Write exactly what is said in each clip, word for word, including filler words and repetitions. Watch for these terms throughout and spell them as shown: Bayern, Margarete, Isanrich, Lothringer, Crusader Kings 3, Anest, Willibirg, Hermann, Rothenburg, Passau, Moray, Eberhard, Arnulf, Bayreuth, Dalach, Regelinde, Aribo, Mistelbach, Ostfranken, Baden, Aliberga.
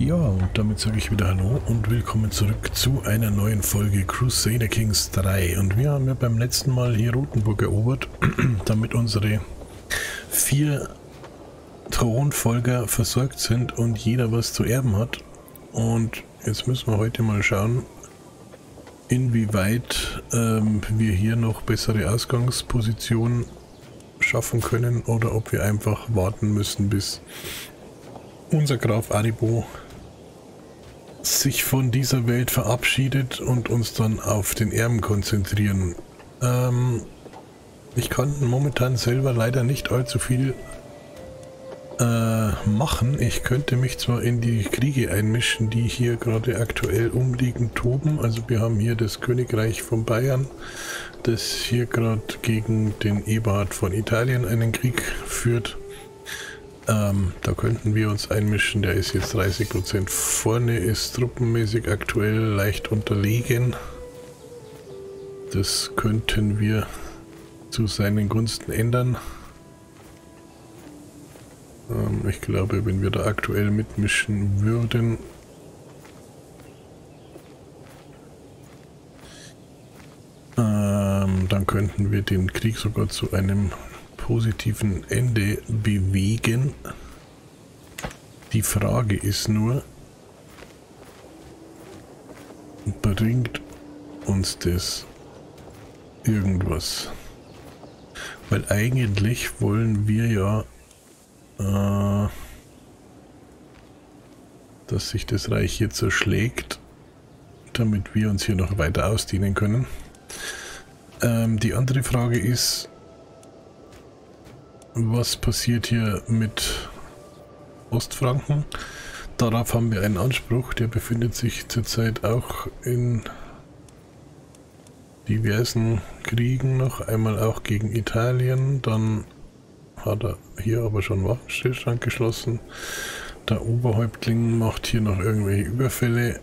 Ja, und damit sage ich wieder Hallo und willkommen zurück zu einer neuen Folge Crusader Kings drei. Und wir haben ja beim letzten Mal hier Rothenburg erobert, damit unsere vier Thronfolger versorgt sind und jeder was zu erben hat. Und jetzt müssen wir heute mal schauen, inwieweit ähm, wir hier noch bessere Ausgangspositionen schaffen können oder ob wir einfach warten müssen, bis unser Graf Aribo sich von dieser Welt verabschiedet und uns dann auf den Erben konzentrieren. Ähm, ich kann momentan selber leider nicht allzu viel äh, machen. Ich könnte mich zwar in die Kriege einmischen, die hier gerade aktuell umliegend toben. Also wir haben hier das Königreich von Bayern, das hier gerade gegen den Eberhard von Italien einen Krieg führt. Ähm, da könnten wir uns einmischen, der ist jetzt dreißig Prozent vorne, ist truppenmäßig aktuell leicht unterlegen. Das könnten wir zu seinen Gunsten ändern. Ähm, ich glaube, wenn wir da aktuell mitmischen würden, ähm, dann könnten wir den Krieg sogar zu einem positiven Ende bewegen. Die Frage ist nur, bringt uns das irgendwas? Weil eigentlich wollen wir ja, äh, dass sich das Reich hier zerschlägt, damit wir uns hier noch weiter ausdehnen können. Ähm, die andere Frage ist, was passiert hier mit Ostfranken? Darauf haben wir einen Anspruch, der befindet sich zurzeit auch in diversen Kriegen noch. Einmal auch gegen Italien, dann hat er hier aber schon Waffenstillstand geschlossen. Der Oberhäuptling macht hier noch irgendwelche Überfälle.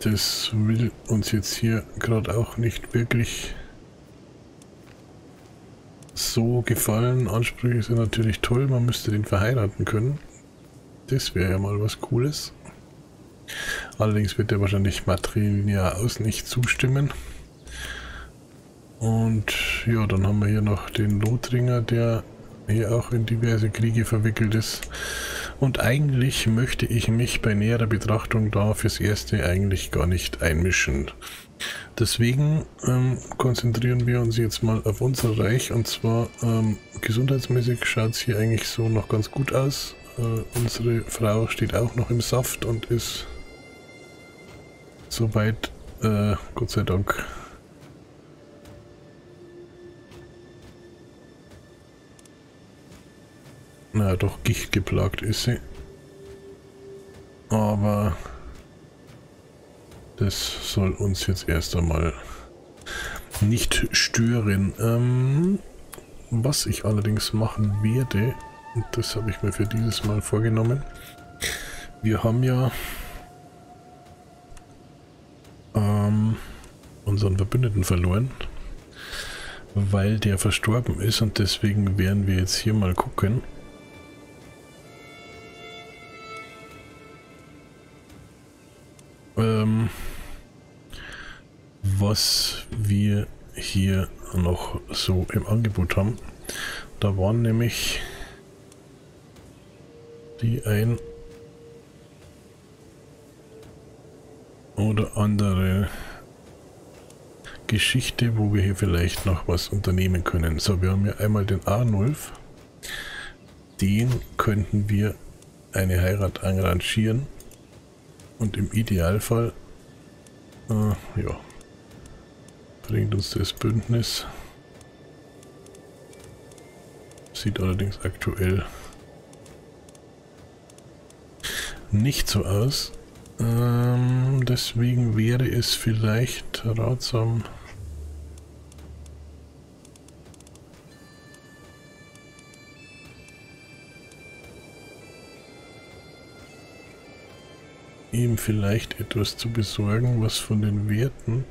Das will uns jetzt hier gerade auch nicht wirklich so gefallen. Ansprüche sind natürlich toll, man müsste den verheiraten können. Das wäre ja mal was Cooles. Allerdings wird er wahrscheinlich matrilinear aus nicht zustimmen. Und ja, dann haben wir hier noch den Lothringer, der hier auch in diverse Kriege verwickelt ist. Und eigentlich möchte ich mich bei näherer Betrachtung da fürs Erste eigentlich gar nicht einmischen. Deswegen ähm, konzentrieren wir uns jetzt mal auf unser Reich, und zwar ähm, gesundheitsmäßig schaut es hier eigentlich so noch ganz gut aus. Äh, unsere Frau steht auch noch im Saft und ist soweit, äh, Gott sei Dank, na doch, gichtgeplagt ist sie. Aber das soll uns jetzt erst einmal nicht stören. Ähm, was ich allerdings machen werde, und das habe ich mir für dieses Mal vorgenommen, wir haben ja ähm, unseren Verbündeten verloren, weil der verstorben ist, und deswegen werden wir jetzt hier mal gucken, Ähm, was wir hier noch so im Angebot haben. Da waren nämlich die ein oder andere Geschichte, wo wir hier vielleicht noch was unternehmen können. So, wir haben hier einmal den Arnulf. Den könnten wir eine Heirat arrangieren. Und im Idealfall, äh, ja, bringt uns das Bündnis. Sieht allerdings aktuell nicht so aus. Ähm, deswegen wäre es vielleicht ratsam, ihm vielleicht etwas zu besorgen, was von den Werten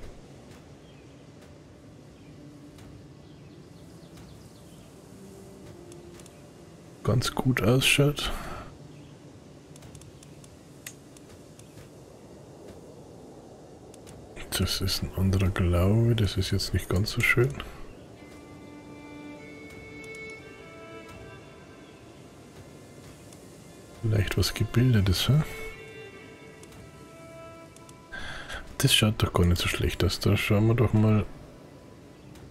ganz gut ausschaut. Das ist ein anderer Glaube, das ist jetzt nicht ganz so schön. Vielleicht was Gebildetes, hä? Das schaut doch gar nicht so schlecht aus. Da schauen wir doch mal,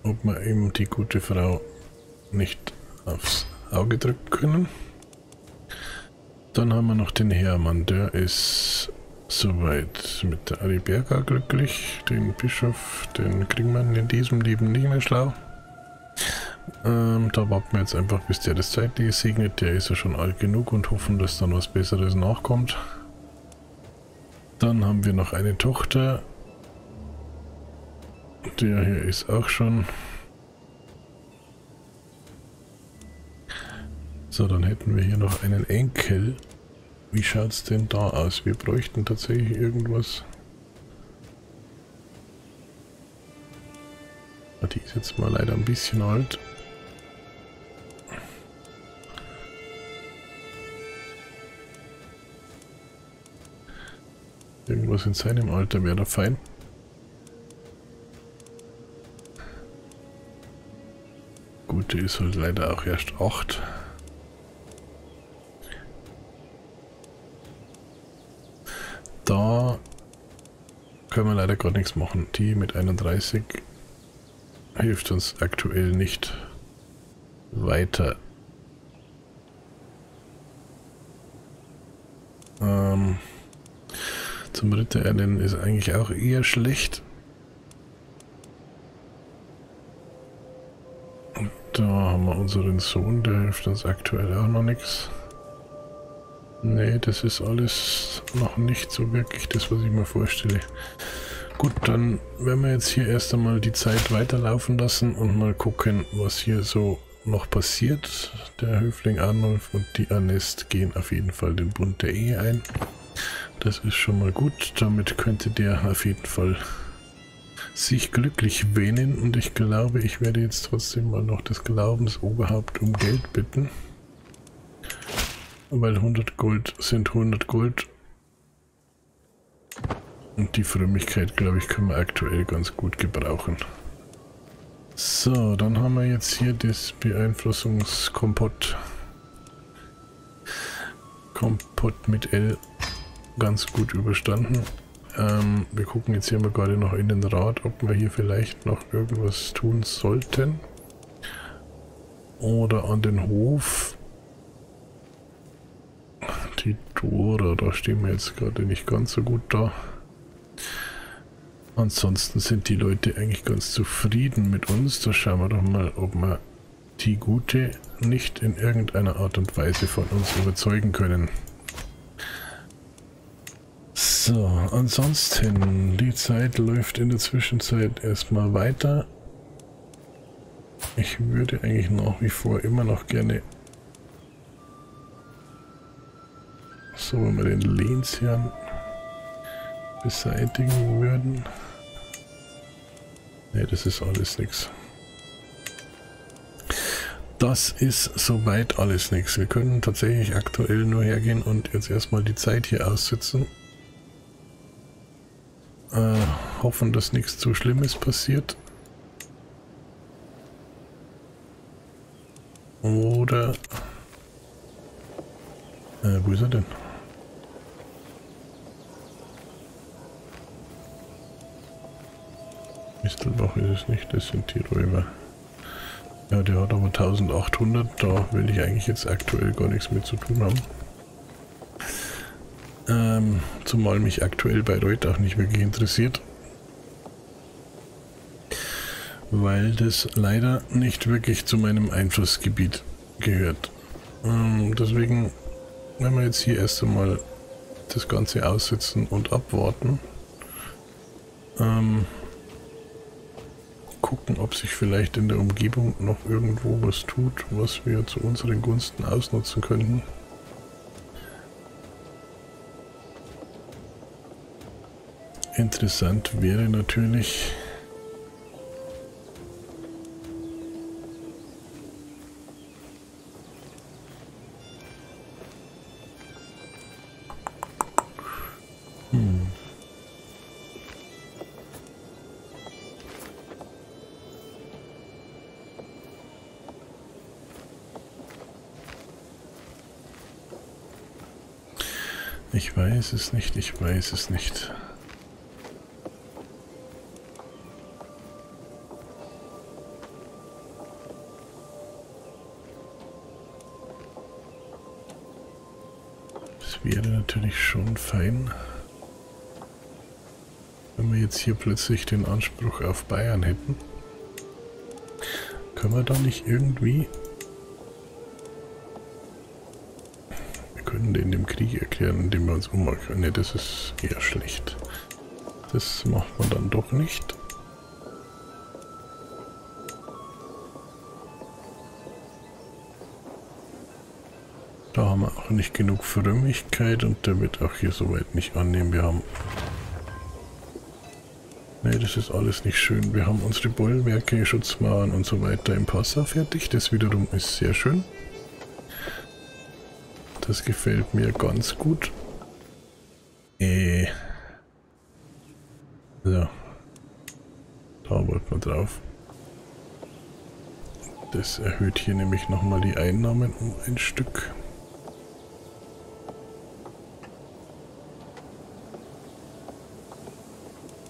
ob wir eben die gute Frau nicht aufs Auge drücken können. Dann haben wir noch den Hermann, der ist soweit mit der Aliberga glücklich. Den Bischof, den kriegen wir in diesem Leben nicht mehr schlau. Ähm, da warten wir jetzt einfach, bis der das Zeitliche segnet. Der ist ja schon alt genug und hoffen, dass dann was Besseres nachkommt. Dann haben wir noch eine Tochter. Der hier ist auch schon. So, dann hätten wir hier noch einen Enkel. Wie schaut es denn da aus? Wir bräuchten tatsächlich irgendwas. Die ist jetzt mal leider ein bisschen alt. Irgendwas in seinem Alter wäre da fein. Gut, die ist halt leider auch erst acht. Da können wir leider gar nichts machen. Die mit einunddreißig hilft uns aktuell nicht weiter. Ähm, zum Ritter ernennen ist eigentlich auch eher schlecht. Und da haben wir unseren Sohn, der hilft uns aktuell auch noch nichts. Nee, das ist alles noch nicht so wirklich das, was ich mir vorstelle. Gut, dann werden wir jetzt hier erst einmal die Zeit weiterlaufen lassen und mal gucken, was hier so noch passiert. Der Höfling Arnulf und die Anest gehen auf jeden Fall den Bund der Ehe ein. Das ist schon mal gut. Damit könnte der auf jeden Fall sich glücklich wähnen. Und ich glaube, ich werde jetzt trotzdem mal noch das Glaubensoberhaupt um Geld bitten. Weil hundert Gold sind hundert Gold. Und die Frömmigkeit, glaube ich, können wir aktuell ganz gut gebrauchen. So, dann haben wir jetzt hier das Beeinflussungskompott. Kompott mit L ganz gut überstanden. Ähm, wir gucken jetzt hier mal gerade noch in den Rat, ob wir hier vielleicht noch irgendwas tun sollten. Oder an den Hof. Die Dora, da stehen wir jetzt gerade nicht ganz so gut da. Ansonsten sind die Leute eigentlich ganz zufrieden mit uns. Da schauen wir doch mal, ob wir die Gute nicht in irgendeiner Art und Weise von uns überzeugen können. So, ansonsten, die Zeit läuft in der Zwischenzeit erstmal weiter. Ich würde eigentlich nach wie vor immer noch gerne... So, wenn wir den Lehnsherrn beseitigen würden. Ne, das ist alles nichts. Das ist soweit alles nichts. Wir können tatsächlich aktuell nur hergehen und jetzt erstmal die Zeit hier aussitzen. Äh, hoffen, dass nichts zu Schlimmes passiert. Oder... Äh, wo ist er denn? Mistelbach ist es nicht, das sind die Räuber. Ja, der hat aber eintausendachthundert, da will ich eigentlich jetzt aktuell gar nichts mit zu tun haben. Ähm, zumal mich aktuell Bayreuth auch nicht wirklich interessiert. Weil das leider nicht wirklich zu meinem Einflussgebiet gehört. Ähm, deswegen werden wir jetzt hier erst einmal das Ganze aussitzen und abwarten. Ähm... Gucken, ob sich vielleicht in der Umgebung noch irgendwo was tut, was wir zu unseren Gunsten ausnutzen könnten. Interessant wäre natürlich, Ich weiß es nicht, ich weiß es nicht. Das wäre natürlich schon fein, wenn wir jetzt hier plötzlich den Anspruch auf Bayern hätten. Können wir da nicht irgendwie... Wir können den dem Krieg erklären, indem wir uns ummachen. Ne, das ist eher schlecht. Das macht man dann doch nicht. Da haben wir auch nicht genug Frömmigkeit und der wird auch hier soweit nicht annehmen. Wir haben... Ne, das ist alles nicht schön. Wir haben unsere Bollwerke, Schutzmauern und so weiter im Passau fertig. Das wiederum ist sehr schön. Das gefällt mir ganz gut. Äh. So. Da wollten wir drauf. Das erhöht hier nämlich nochmal die Einnahmen um ein Stück.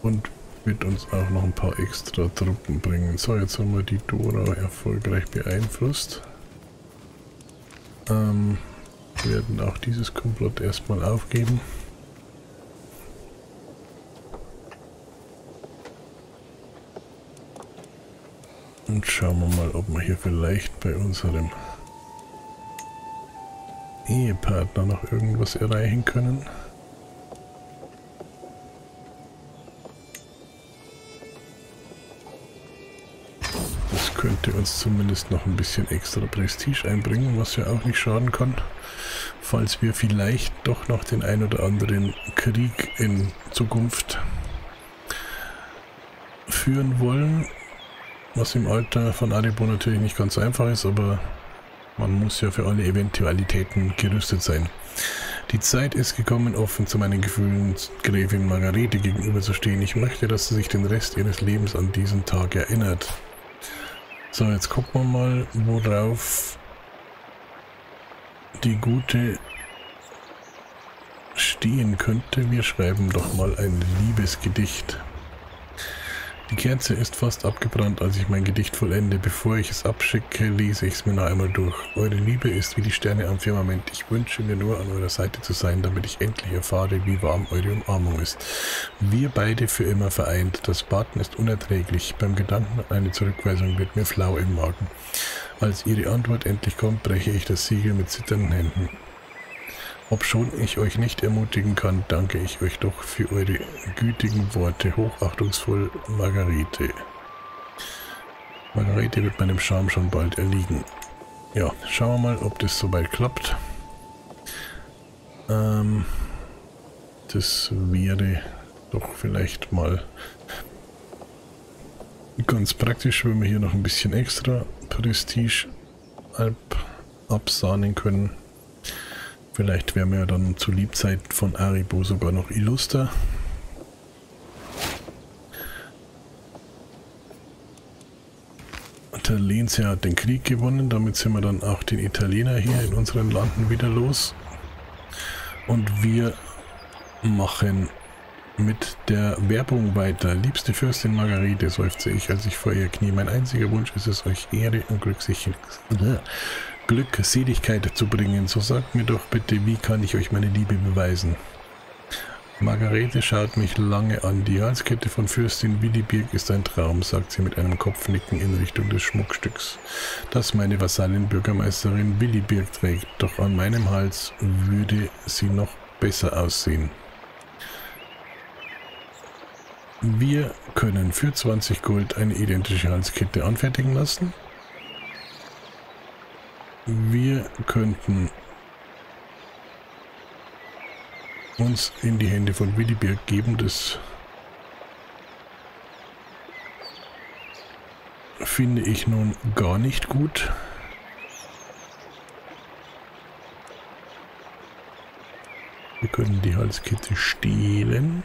Und wird uns auch noch ein paar extra Truppen bringen. So, jetzt haben wir die Dora erfolgreich beeinflusst. Ähm, werden auch dieses Komplott erstmal aufgeben. Und schauen wir mal, ob wir hier vielleicht bei unserem Ehepartner noch irgendwas erreichen können. Könnte uns zumindest noch ein bisschen extra Prestige einbringen, was ja auch nicht schaden kann, falls wir vielleicht doch noch den ein oder anderen Krieg in Zukunft führen wollen, was im Alter von Aribo natürlich nicht ganz einfach ist, aber man muss ja für alle Eventualitäten gerüstet sein. Die Zeit ist gekommen, offen zu meinen Gefühlen Gräfin Margarete gegenüberzustehen. Ich möchte, dass sie sich den Rest ihres Lebens an diesen Tag erinnert. So, jetzt gucken wir mal, worauf die Gute stehen könnte. Wir schreiben doch mal ein Liebesgedicht. Die Kerze ist fast abgebrannt, als ich mein Gedicht vollende. Bevor ich es abschicke, lese ich es mir noch einmal durch. Eure Liebe ist wie die Sterne am Firmament. Ich wünsche mir nur, an eurer Seite zu sein, damit ich endlich erfahre, wie warm eure Umarmung ist. Wir beide für immer vereint. Das Baden ist unerträglich. Beim Gedanken an eine Zurückweisung wird mir flau im Magen. Als ihre Antwort endlich kommt, breche ich das Siegel mit zitternden Händen. Obschon ich euch nicht ermutigen kann, danke ich euch doch für eure gütigen Worte. Hochachtungsvoll, Margarete. Margarete wird meinem Charme schon bald erliegen. Ja, schauen wir mal, ob das soweit klappt. Ähm, das wäre doch vielleicht mal ganz praktisch, wenn wir hier noch ein bisschen extra Prestige absahnen können. Vielleicht wären wir ja dann zur Liebzeit von Aribo sogar noch illuster. Der Lenzer hat den Krieg gewonnen, damit sind wir dann auch den Italiener hier in unseren Landen wieder los. Und wir machen mit der Werbung weiter. Liebste Fürstin Margarete, seufze ich, als ich vor ihr knie. Mein einziger Wunsch ist es, euch Ehre und Glückseligkeit. Glückseligkeit zu bringen. So sagt mir doch bitte, wie kann ich euch meine Liebe beweisen? Margarete schaut mich lange an. Die Halskette von Fürstin Willibirg ist ein Traum, sagt sie mit einem Kopfnicken in Richtung des Schmuckstücks, das meine Vasallin Bürgermeisterin Willibirg trägt. Doch an meinem Hals würde sie noch besser aussehen. Wir können für zwanzig Gold eine identische Halskette anfertigen lassen. Wir könnten uns in die Hände von Willibirg geben, das finde ich nun gar nicht gut. Wir können die Halskette stehlen.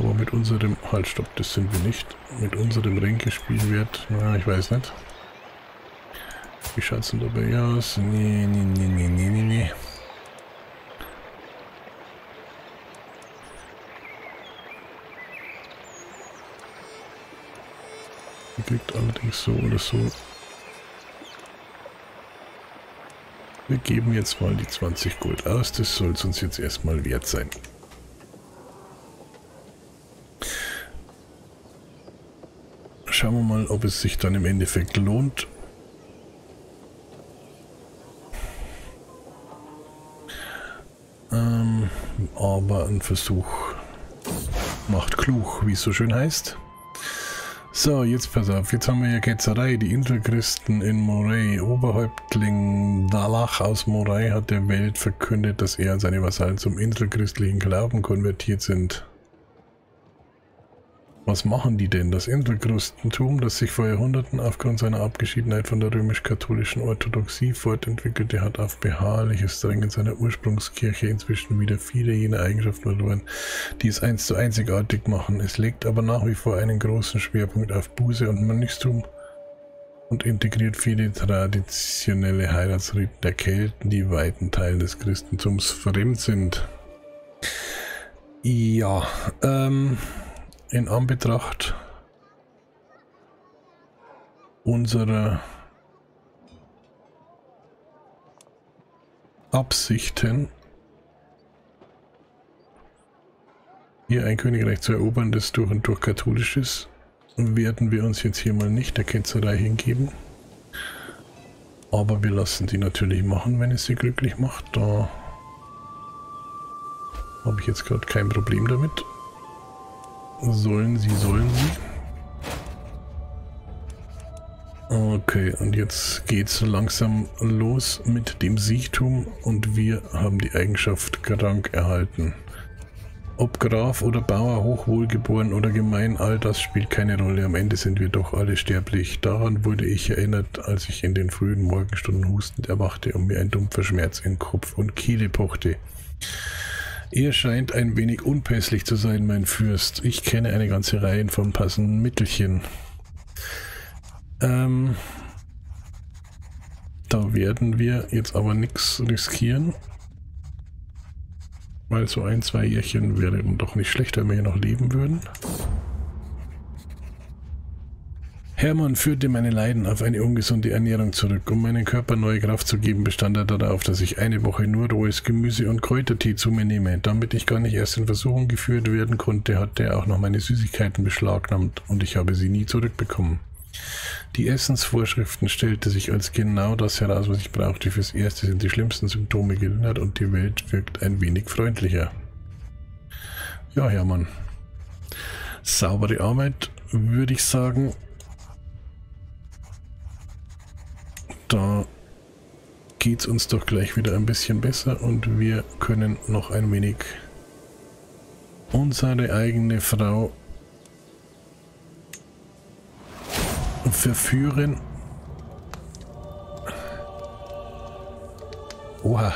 Aber mit unserem... Halt, stopp, das sind wir nicht. Mit unserem Ränkespielwert... Na, ich weiß nicht. die Chancen dabei aus. Nee, nee, nee, nee, nee, nee, nee. Liegt allerdings so oder so. Wir geben jetzt mal die zwanzig Gold aus. Das soll es uns jetzt erstmal wert sein. Schauen wir mal, ob es sich dann im Endeffekt lohnt. Ähm, aber ein Versuch macht klug, wie es so schön heißt. So, jetzt pass auf, jetzt haben wir ja Ketzerei, die Inselchristen in Moray. Oberhäuptling Dalach aus Moray hat der Welt verkündet, dass er und seine Vasallen zum inselchristlichen Glauben konvertiert sind. Was machen die denn? Das Inselchristentum, das sich vor Jahrhunderten aufgrund seiner Abgeschiedenheit von der römisch-katholischen Orthodoxie fortentwickelte, hat auf beharrliches Drängen seiner Ursprungskirche inzwischen wieder viele jener Eigenschaften verloren, die es einst so einzigartig machen. Es legt aber nach wie vor einen großen Schwerpunkt auf Buße und Mönchstum und integriert viele traditionelle Heiratsriten der Kelten, die weiten Teilen des Christentums fremd sind. Ja, ähm... in Anbetracht unserer Absichten, hier ein Königreich zu erobern, das durch und durch katholisch ist, werden wir uns jetzt hier mal nicht der Ketzerei hingeben. Aber wir lassen die natürlich machen, wenn es sie glücklich macht. Da habe ich jetzt gerade kein Problem damit. Sollen sie, sollen sie. Okay, und jetzt geht's langsam los mit dem Siechtum und wir haben die Eigenschaft krank erhalten. Ob Graf oder Bauer, hochwohlgeboren oder gemein, all das spielt keine Rolle. Am Ende sind wir doch alle sterblich. Daran wurde ich erinnert, als ich in den frühen Morgenstunden hustend erwachte und mir ein dumpfer Schmerz in Kopf und Kehle pochte. Er scheint ein wenig unpässlich zu sein, mein Fürst. Ich kenne eine ganze Reihe von passenden Mittelchen. Ähm, da werden wir jetzt aber nichts riskieren. Weil so ein, zwei Jährchen wäre doch nicht schlecht, wenn wir hier noch leben würden. Hermann führte meine Leiden auf eine ungesunde Ernährung zurück. Um meinem Körper neue Kraft zu geben, bestand er darauf, dass ich eine Woche nur rohes Gemüse und Kräutertee zu mir nehme. Damit ich gar nicht erst in Versuchung geführt werden konnte, hat er auch noch meine Süßigkeiten beschlagnahmt und ich habe sie nie zurückbekommen. Die Essensvorschriften stellte sich als genau das heraus, was ich brauchte. Fürs Erste sind die schlimmsten Symptome gelindert und die Welt wirkt ein wenig freundlicher. Ja, Hermann. Saubere Arbeit, würde ich sagen. Da geht es uns doch gleich wieder ein bisschen besser und wir können noch ein wenig unsere eigene Frau verführen. Oha.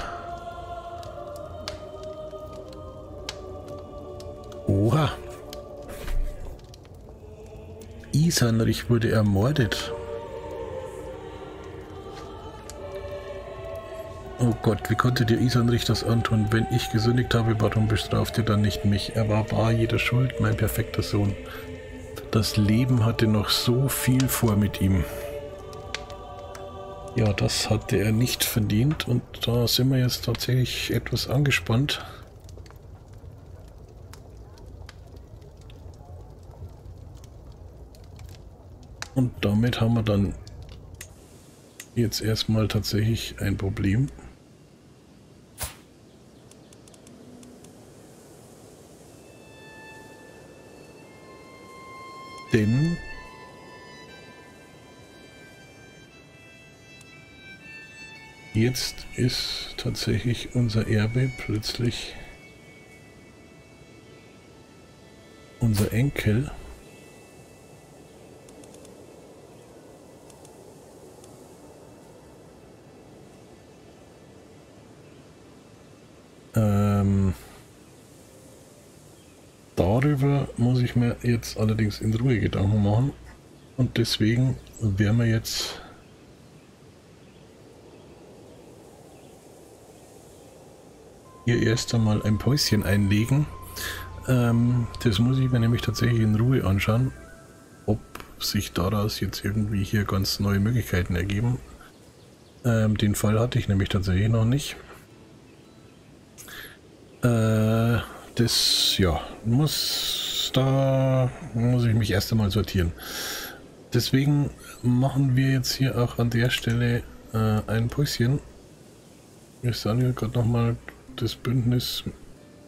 Oha. Isanrich wurde ermordet. Oh Gott, wie konnte dir Isanrich das antun? Wenn ich gesündigt habe, warum bestraft ihr dann nicht mich? Er war bar jeder Schuld, mein perfekter Sohn. Das Leben hatte noch so viel vor mit ihm. Ja, das hatte er nicht verdient und da sind wir jetzt tatsächlich etwas angespannt. Und damit haben wir dann jetzt erstmal tatsächlich ein Problem. Denn jetzt ist tatsächlich unser Erbe plötzlich unser Enkel. Ähm, darüber muss ich mir jetzt allerdings in Ruhe Gedanken machen und deswegen werden wir jetzt hier erst einmal ein Päuschen einlegen. Ähm, das muss ich mir nämlich tatsächlich in Ruhe anschauen, ob sich daraus jetzt irgendwie hier ganz neue Möglichkeiten ergeben. Ähm, den Fall hatte ich nämlich tatsächlich noch nicht. Äh, das, ja, muss, da muss ich mich erst einmal sortieren. Deswegen machen wir jetzt hier auch an der Stelle äh, ein Päuschen. Wir sagen ja gerade nochmal, das Bündnis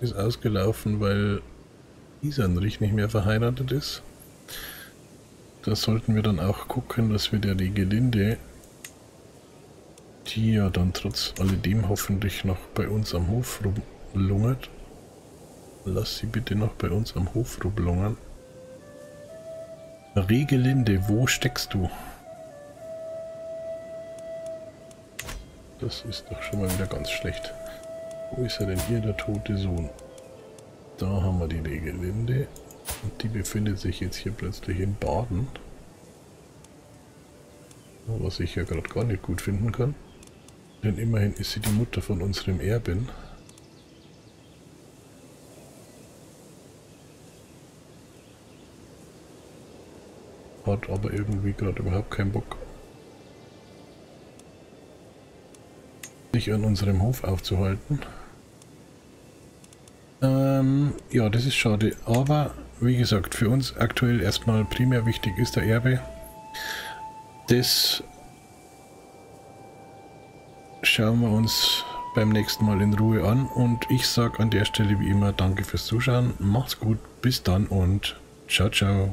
ist ausgelaufen, weil Isanrich nicht mehr verheiratet ist. Da sollten wir dann auch gucken, dass wir der Regelinde, die ja dann trotz alledem hoffentlich noch bei uns am Hof rumlungert. Lass sie bitte noch bei uns am Hof rumlungern. Regelinde, wo steckst du? Das ist doch schon mal wieder ganz schlecht. Wo ist er denn hier, der tote Sohn? Da haben wir die Regelinde. Und die befindet sich jetzt hier plötzlich in Baden. Was ich ja gerade gar nicht gut finden kann. Denn immerhin ist sie die Mutter von unserem Erben. Hat aber irgendwie gerade überhaupt keinen Bock, sich an unserem Hof aufzuhalten. Ähm, ja, das ist schade. Aber wie gesagt, für uns aktuell erstmal primär wichtig ist der Erbe. Das schauen wir uns beim nächsten Mal in Ruhe an. Und ich sage an der Stelle wie immer Danke fürs Zuschauen. Macht's gut, bis dann und ciao, ciao.